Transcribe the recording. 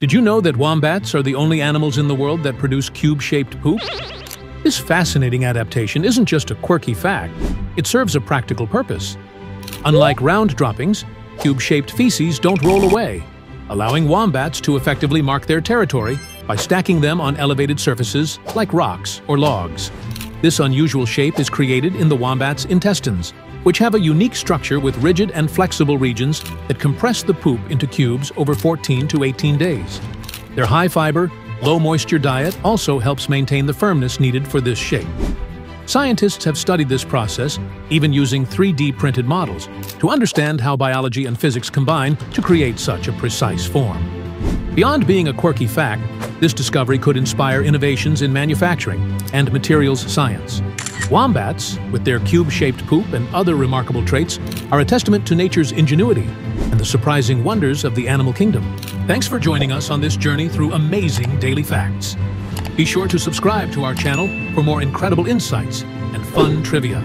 Did you know that wombats are the only animals in the world that produce cube-shaped poop? This fascinating adaptation isn't just a quirky fact, it serves a practical purpose. Unlike round droppings, cube-shaped feces don't roll away, allowing wombats to effectively mark their territory by stacking them on elevated surfaces like rocks or logs. This unusual shape is created in the wombat's intestines, which have a unique structure with rigid and flexible regions that compress the poop into cubes over 14 to 18 days. Their high-fiber, low-moisture diet also helps maintain the firmness needed for this shape. Scientists have studied this process, even using 3D-printed models, to understand how biology and physics combine to create such a precise form. Beyond being a quirky fact, this discovery could inspire innovations in manufacturing and materials science. Wombats, with their cube-shaped poop and other remarkable traits, are a testament to nature's ingenuity and the surprising wonders of the animal kingdom. Thanks for joining us on this journey through amazing daily facts. Be sure to subscribe to our channel for more incredible insights and fun trivia.